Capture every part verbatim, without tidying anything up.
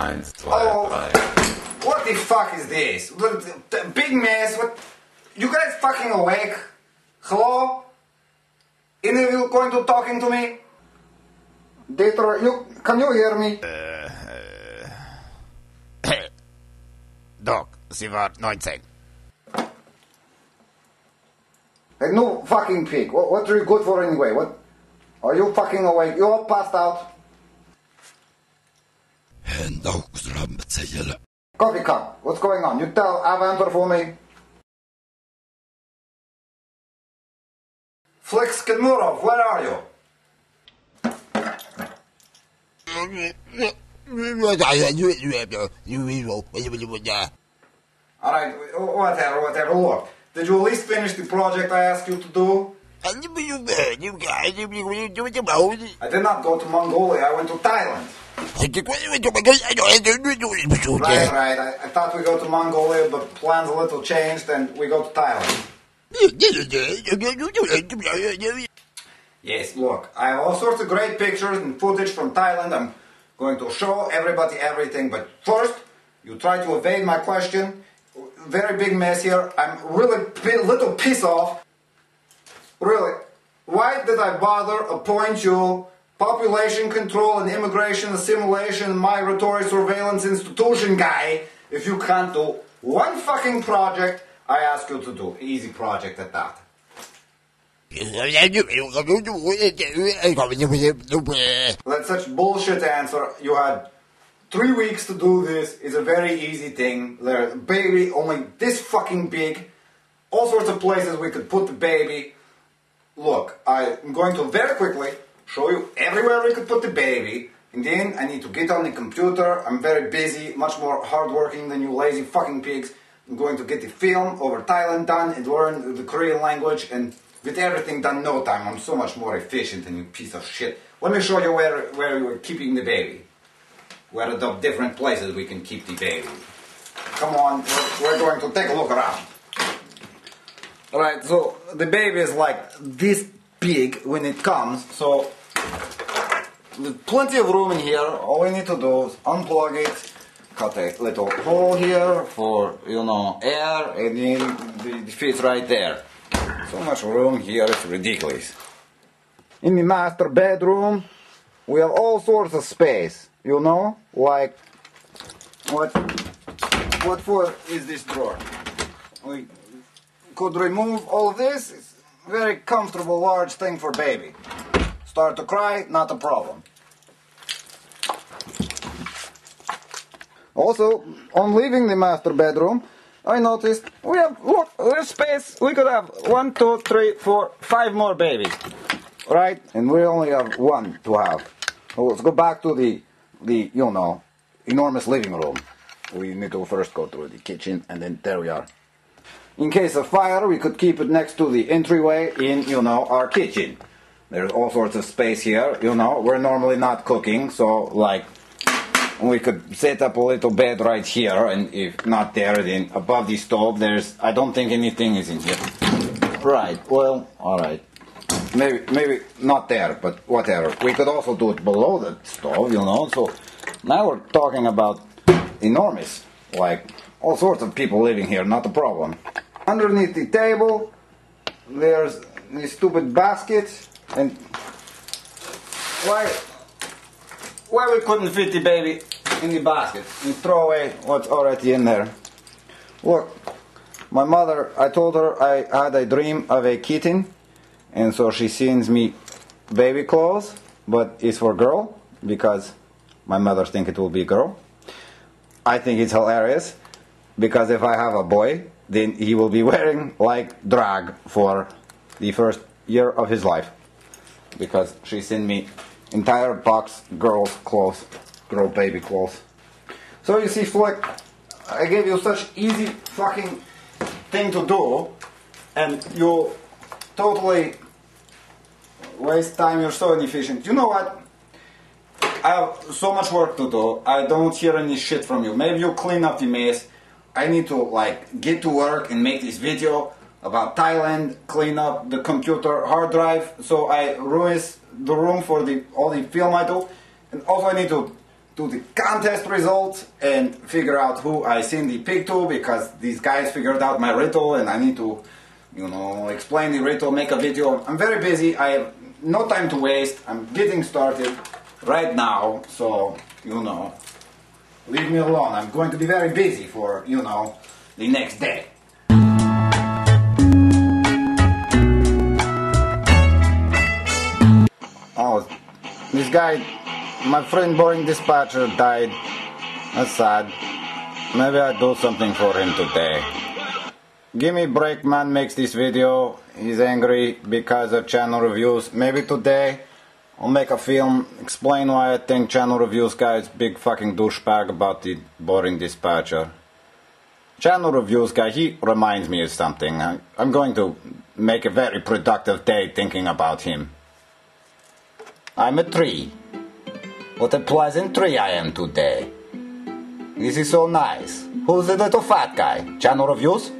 Eins, zwei, oh. drei. What the fuck is this? Big mess, what? You guys fucking awake? Hello? Are you going to talking to me? Dieter, you, can you hear me? Uh, uh. Doc, sie war neunzehn. Like, no fucking pig. What, what are you good for anyway? What? Are you fucking awake? You all passed out. Coffee cup, what's going on? You tell Avantor for me. Flix Kenurov, where are you? Alright, whatever, whatever. Look, did you at least finish the project I asked you to do? I did not go to Mongolia, I went to Thailand. Right, right, I, I thought we go to Mongolia, but plans a little changed and we go to Thailand. Yes, look, I have all sorts of great pictures and footage from Thailand. I'm going to show everybody everything, but first, you try to evade my question. Very big mess here, I'm really a little pissed off. Really, why did I bother appoint you population control and immigration assimilation and migratory surveillance institution guy if you can't do one fucking project I ask you to do? Easy project at that. That's such bullshit answer. You had three weeks to do this. It's a very easy thing. There's a baby only this fucking big. All sorts of places we could put the baby. Look, I'm going to very quickly show you everywhere we could put the baby, and then I need to get on the computer. I'm very busy, much more hardworking than you lazy fucking pigs. I'm going to get the film over Thailand done and learn the Korean language and get everything done no time. I'm so much more efficient than you piece of shit. Let me show you where, where you are keeping the baby. Where the different places we can keep the baby. Come on, we're going to take a look around. Alright, so the baby is like this big when it comes, so there's plenty of room in here. All we need to do is unplug it, cut a little hole here for, you know, air, and then it fits right there. So much room here, it's ridiculous. In the master bedroom, we have all sorts of space, you know, like, what, what for is this drawer? We, Could remove all this. It's a very comfortable large thing for baby. Start to cry, not a problem. Also, on leaving the master bedroom, I noticed we have, look, there's space. We could have one, two, three, four, five more babies, right? And we only have one to have. So let's go back to the, the you know, enormous living room. We need to first go through the kitchen, and then there we are. In case of fire, we could keep it next to the entryway in, you know, our kitchen. There's all sorts of space here, you know, we're normally not cooking, so, like, we could set up a little bed right here, and if not there, then above the stove, there's, I don't think anything is in here. Right, well, alright. Maybe, maybe not there, but whatever. We could also do it below the stove, you know, so now we're talking about enormous, like, all sorts of people living here, not a problem. Underneath the table, there's this stupid basket, and why, why we couldn't fit the baby in the basket and throw away what's already in there? Look, my mother, I told her I had a dream of a kitten, and so she sends me baby clothes, but it's for girl, because my mother thinks it will be a girl. I think it's hilarious, because if I have a boy, then he will be wearing like drag for the first year of his life, because she sent me entire box girls clothes, girl baby clothes. So you see, Flick, I gave you such easy fucking thing to do, and you totally waste time. You're so inefficient. You know what? I have so much work to do. I don't hear any shit from you. Maybe you clean up the mess. I need to like get to work and make this video about Thailand, clean up the computer hard drive so I ruin the room for the all the film I do, and also I need to to the contest results and figure out who I send the pig to, because these guys figured out my riddle and I need to, you know, explain the riddle, make a video. I'm very busy, I have no time to waste, I'm getting started right now, so, you know, leave me alone. I'm going to be very busy for, you know, the next day. Oh, this guy, my friend Boring Dispatcher, died. That's sad. Maybe I'll do something for him today. Gimmeabreakman makes this video. He's angry because of Channelreviews. Maybe today I'll make a film, explain why I think Channelreviews guy is big fucking douchebag about the Boring Dispatcher. Channelreviews guy, he reminds me of something. I, I'm going to make a very productive day thinking about him. I'm a tree. What a pleasant tree I am today. This is so nice. Who's the little fat guy? Channelreviews?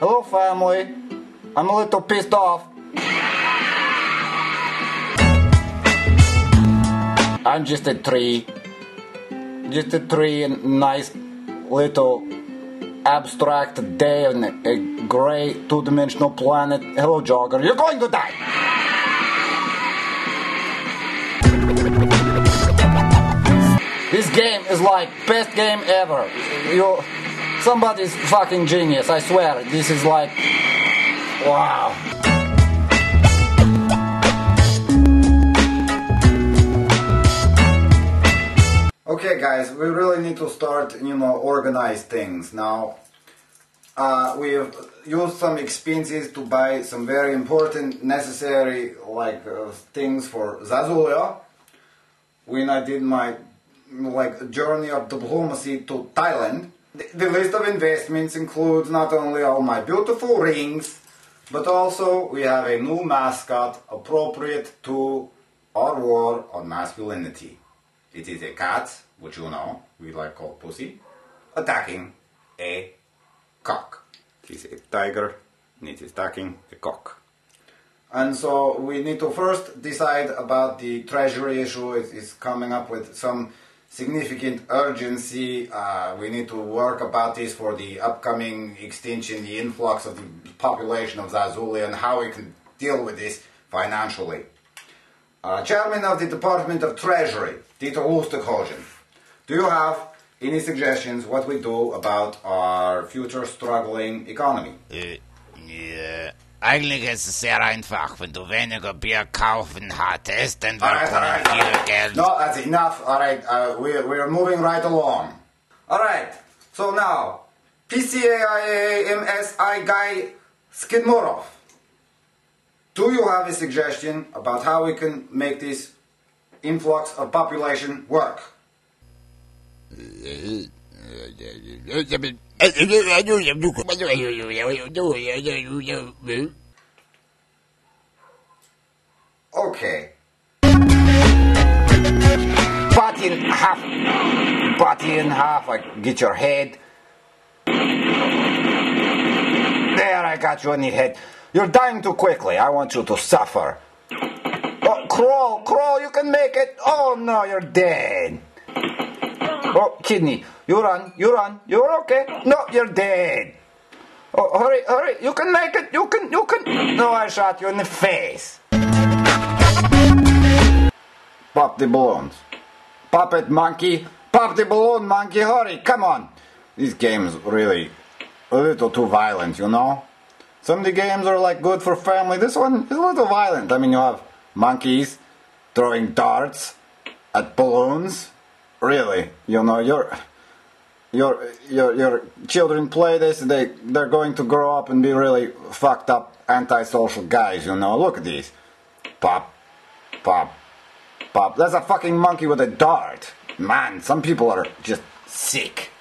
Hello family, I'm a little pissed off. I'm just a tree, just a tree and nice little abstract day on a grey two-dimensional planet. Hello jogger, you're going to die! This game is like best game ever. You Somebody's fucking genius, I swear. This is like... wow. Okay guys, we really need to start, you know, organize things now. Uh, we have used some expenses to buy some very important, necessary, like, uh, things for Zazulia. When I did my, like, journey of diplomacy to Thailand. The list of investments includes not only all my beautiful rings, but also we have a new mascot appropriate to our war on masculinity. It is a cat, which you know, we like called pussy, attacking a cock. It is a tiger, and it is attacking a cock. And so we need to first decide about the treasury issue. It is coming up with some significant urgency. Uh, we need to work about this for the upcoming extinction, the influx of the population of Zazulia, and how we can deal with this financially. Uh, Chairman of the Department of Treasury, Dieter Ustek-Holgen, do you have any suggestions what we do about our future struggling economy? Uh, yeah. Eigentlich ist es sehr einfach. Wenn du weniger Bier kaufen hattest, dann war right, viel right. Geld. No, that's enough. All right, uh, we we're, we're moving right along. All right. So now, P C A I A M S I guy Skidmurov, do you have a suggestion about how we can make this influx of population work? Okay. Body in half. Body in half. I get your head. There, I got you in the head. You're dying too quickly. I want you to suffer. Oh, crawl, crawl. You can make it. Oh no, you're dead. Oh, kidney, you run, you run, you're okay. No, you're dead. Oh, hurry, hurry, you can make it, you can, you can. No, I shot you in the face. Pop the balloons. Pop it, monkey. Pop the balloon, monkey, hurry, come on. This game's really a little too violent, you know? Some of the games are like good for family. This one is a little violent. I mean, you have monkeys throwing darts at balloons. Really, you know, your your your your children play this. They they're going to grow up and be really fucked up, antisocial guys. You know, look at these, pop, pop, pop. That's a fucking monkey with a dart. Man, some people are just sick.